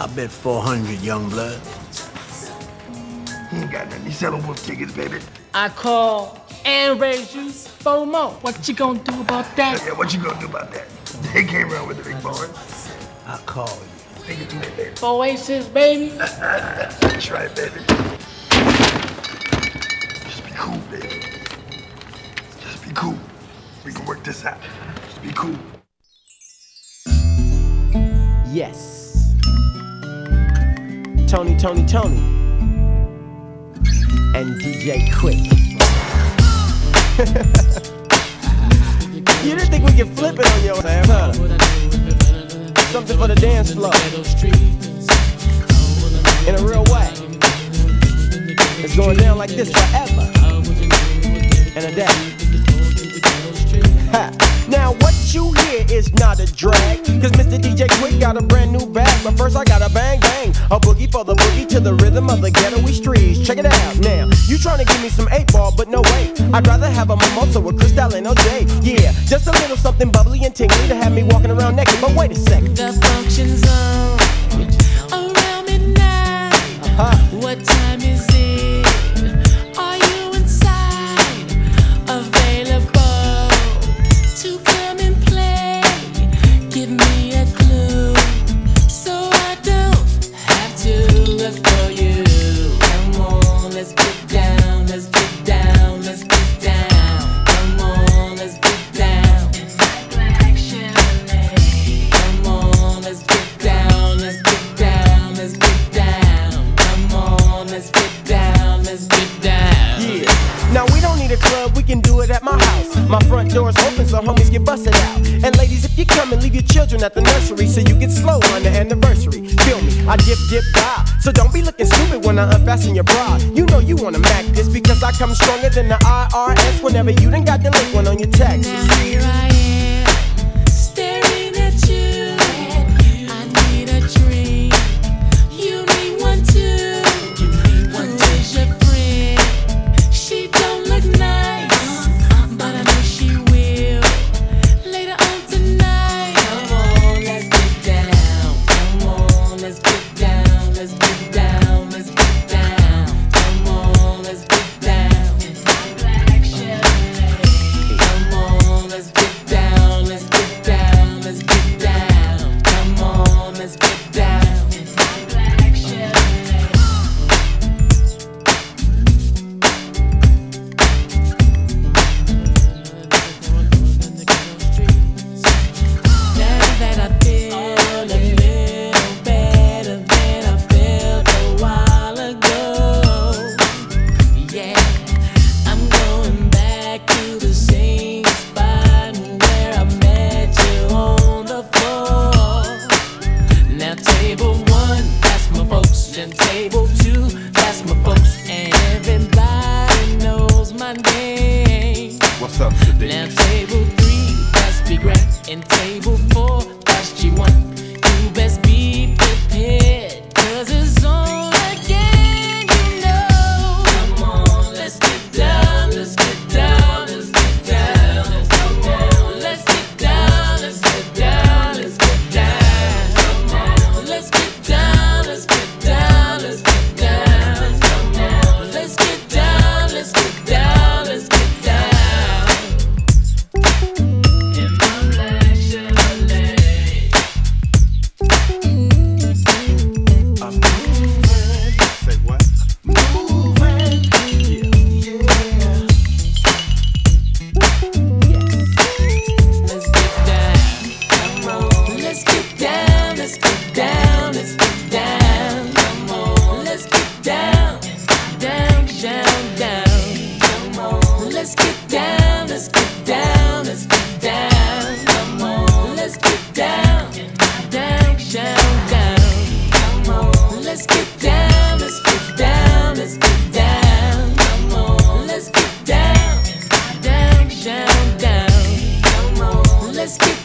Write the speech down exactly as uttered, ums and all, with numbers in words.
I bet four hundred, young blood. He ain't got nothing. He's selling wolf tickets, baby. I call and raise you FOMO. What you gonna do about that? Yeah, what you gonna do about that? They came around with the big boy. I call you. Take it to me, baby. Four aces, baby. That's right, baby. Just be cool, baby. Just be cool. We can work this out. Just be cool. Yes. Tony, Toni! Toné! And D J Quick. You didn't think we could flip it on your ass, huh? Something for the dance floor. In a real way. It's going down like this forever. And a day. Ha! Now what you hear is not a drag, cause Mister D J Quick got a brand new bag. But first I got a bang bang, a boogie for the boogie to the rhythm of the ghetto-y streets. Check it out now, you tryna give me some eight ball, but no way. I'd rather have a mimosa with Crystal and O J. Yeah, just a little something bubbly and tingly to have me walking around naked. But wait a second, the function's on around midnight. Uh-huh. What time is it? At the nursery, so you get slow on the anniversary. Feel me, I dip, dip, die. So don't be looking stupid when I unfasten your bra. You know you wanna mac this because I come stronger than the I R S whenever you done got delinquent on your taxes. Now here I am, staring at you. I need a drink, you need one too. Who is your friend? She don't look nice, but I know she will. Later on tonight. Let's get